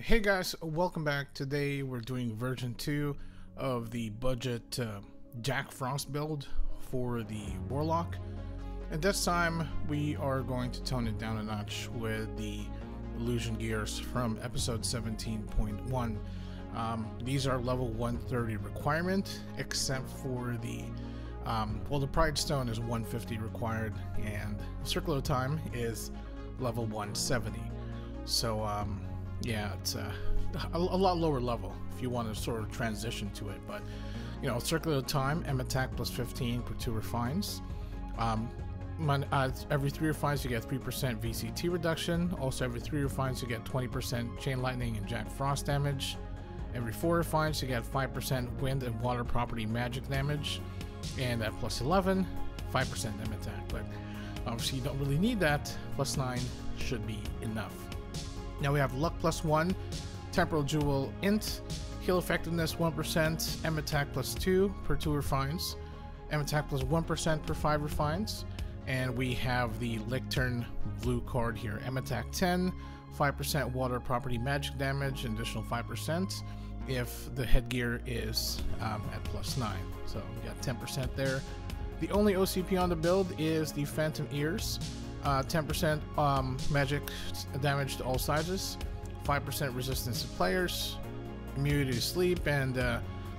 Hey guys, welcome back. Today we're doing version 2 of the budget Jack Frost build for the Warlock, and this time we are going to tone it down a notch with the illusion gears from episode 17.1. These are level 130 requirement, except for the well, the Pride Stone is 150 required and Circlet of Time is level 170. So yeah, it's a lot lower level if you want to sort of transition to it. But you know, Circlet of Time, M attack plus 15 per 2 refines. Every 3 refines you get 3% VCT reduction. Also every 3 refines you get 20% chain lightning and Jack Frost damage. Every 4 refines you get 5% wind and water property magic damage, and at plus 11, 5% M attack. But obviously you don't really need that. Plus 9 should be enough. Now we have luck plus 1, temporal jewel int, heal effectiveness 1%, M attack plus 2 per 2 refines, M attack plus 1% per 5 refines, and we have the Lictern blue card here, M attack 10, 5% water property magic damage, an additional 5% if the headgear is at plus 9, so we got 10% there. The only OCP on the build is the Phantom Ears. 10% magic damage to all sizes, 5% resistance to players, immunity to sleep, and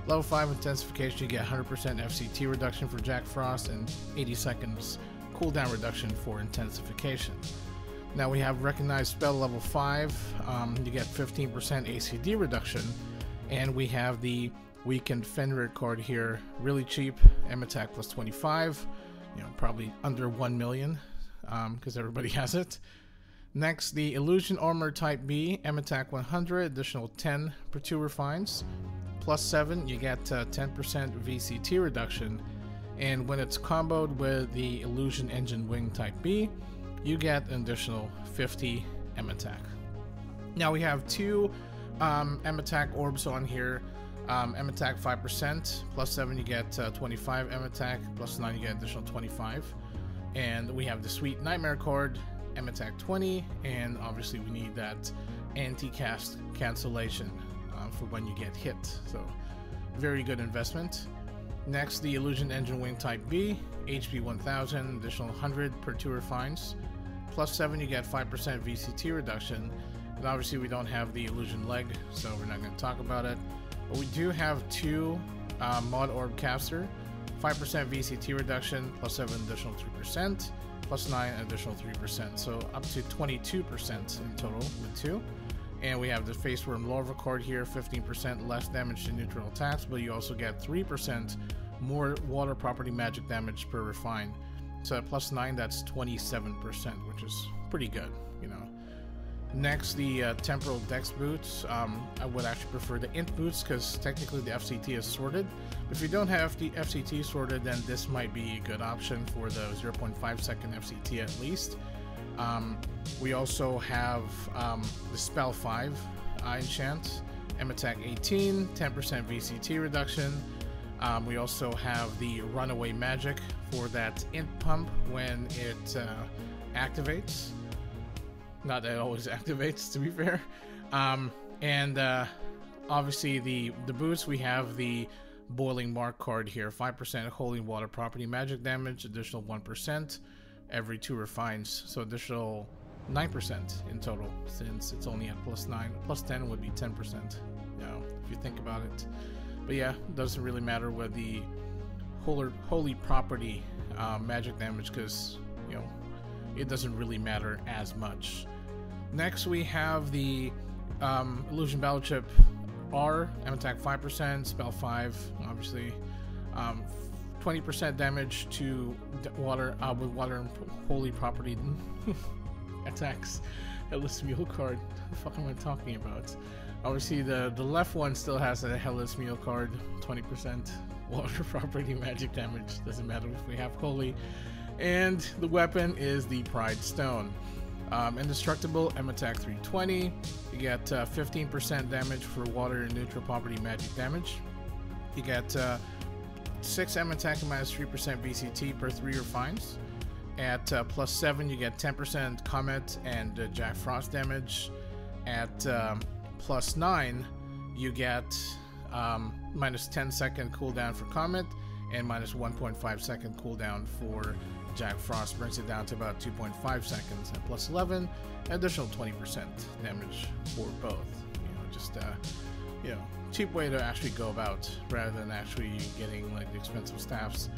level 5 intensification. You get 100% FCT reduction for Jack Frost and 80 seconds cooldown reduction for intensification. Now we have recognized spell level 5, you get 15% ACD reduction, and we have the weakened Fenrir card here, really cheap, M attack plus 25, you know, probably under 1 million. Because everybody has it. Next, the Illusion Armor Type B, M attack 100, additional 10 per 2 refines, plus 7, you get 10% VCT reduction, and when it's comboed with the Illusion Engine Wing Type B, you get an additional 50 M attack. Now we have 2 M attack orbs on here. M attack 5%, plus 7 you get 25 M attack, plus 9 you get additional 25. And we have the Sweet Nightmare card, M attack 20, and obviously we need that anti-cast cancellation for when you get hit, so very good investment. Next, the Illusion Engine Wing Type B, HP 1000, additional 100 per 2 refines, plus 7 you get 5% VCT reduction, and obviously we don't have the Illusion Leg, so we're not going to talk about it, but we do have 2 Mod Orb Caster, 5% VCT reduction, plus 7 additional 3%, plus 9 additional 3%, so up to 22% in total with 2. And we have the faceworm lore cord here, 15% less damage to neutral attacks, but you also get 3% more water property magic damage per refine. So at plus 9, that's 27%, which is pretty good, you know. Next, the Temporal Dex Boots. I would actually prefer the int boots because technically the FCT is sorted. If you don't have the FCT sorted, then this might be a good option for the 0.5 second FCT at least. We also have the Spell 5 enchant, M attack 18, 10% VCT reduction. We also have the Runaway Magic for that int pump when it activates. Not that it always activates, to be fair. And obviously the boots, we have the Boiling Mark card here, 5% holy water property magic damage, additional 1% every 2 refines, so additional 9% in total, since it's only at plus 9. Plus 10 would be 10%, you know, if you think about it. But yeah, it doesn't really matter with the holy property magic damage, because you know, it doesn't really matter as much. Next we have the Illusion Battle Chip R, M attack 5%, spell 5, obviously 20% damage to water with water and holy property attacks. Hellish Mule card. What the fuck am I talking about? Obviously the left one still has a Hellish Mule card, 20% water property magic damage. Doesn't matter if we have holy. And the weapon is the Pride Stone. Indestructible, M attack 320. You get 15% damage for water and neutral property magic damage. You get 6 M attack and minus 3% VCT per 3 refines. At plus 7, you get 10% Comet and Jack Frost damage. At plus 9, you get minus 10 second cooldown for Comet and minus 1.5 second cooldown for Jack Frost. Brings it down to about 2.5 seconds. And plus 11, additional 20% damage for both. You know, just you know, cheap way to actually go about rather than actually getting like the expensive staffs.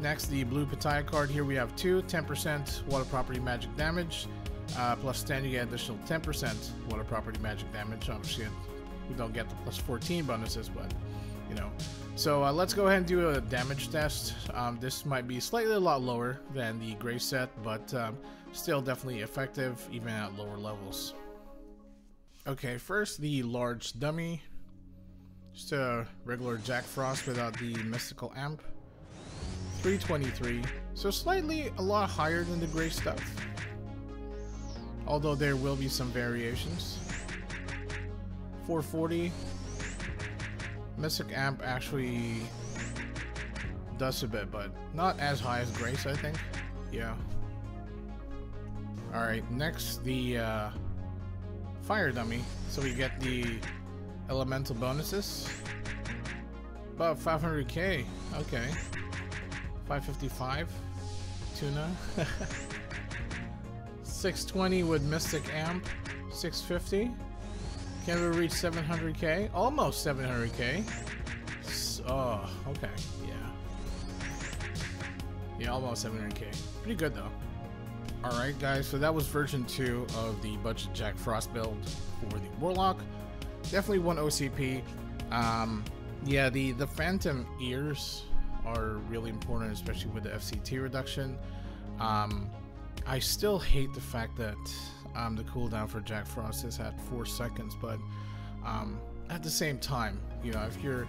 Next, the blue Pitaya card. Here we have two 10% water property magic damage. Plus 10, you get additional 10% water property magic damage. Obviously, we don't get the plus 14 bonuses, but you know. So let's go ahead and do a damage test. This might be slightly a lot lower than the gray set, but still definitely effective even at lower levels. Okay, first the large dummy. Just a regular Jack Frost without the mystical amp. 323, so slightly a lot higher than the gray stuff. Although there will be some variations. 440. Mystic Amp actually does a bit, but not as high as Grace, I think. Yeah. Alright, next the Fire Dummy. So we get the elemental bonuses. About 500k. Okay. 555. Tuna. 620 with Mystic Amp. 650. Can we reach 700k? Almost 700k. Oh, okay. Yeah. Yeah, almost 700k. Pretty good, though. Alright, guys. So that was version 2 of the budget Jack Frost build for the Warlock. Definitely one OCP. Yeah, the Phantom Ears are really important, especially with the FCT reduction. I still hate the fact that the cooldown for Jack Frost is at 4 seconds, but at the same time, you know, if you're,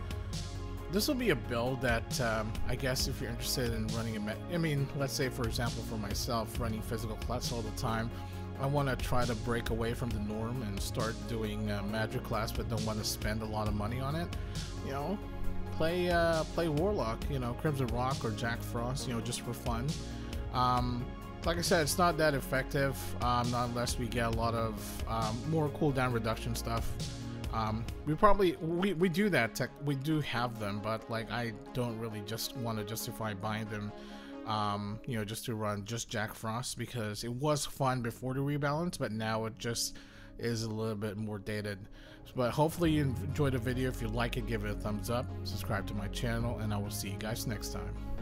this will be a build that I guess if you're interested in running a, I mean, let's say for example for myself running physical class all the time, I want to try to break away from the norm and start doing magic class, but don't want to spend a lot of money on it. You know, play Warlock, you know, Crimson Rock or Jack Frost, you know, just for fun. Like I said, it's not that effective, not unless we get a lot of more cooldown reduction stuff. We do that tech, we do have them, but like I don't really just want to justify buying them, you know, just to run just Jack Frost, because it was fun before the rebalance, but now it just is a little bit more dated. But hopefully you enjoyed the video. If you like it, give it a thumbs up, subscribe to my channel, and I will see you guys next time.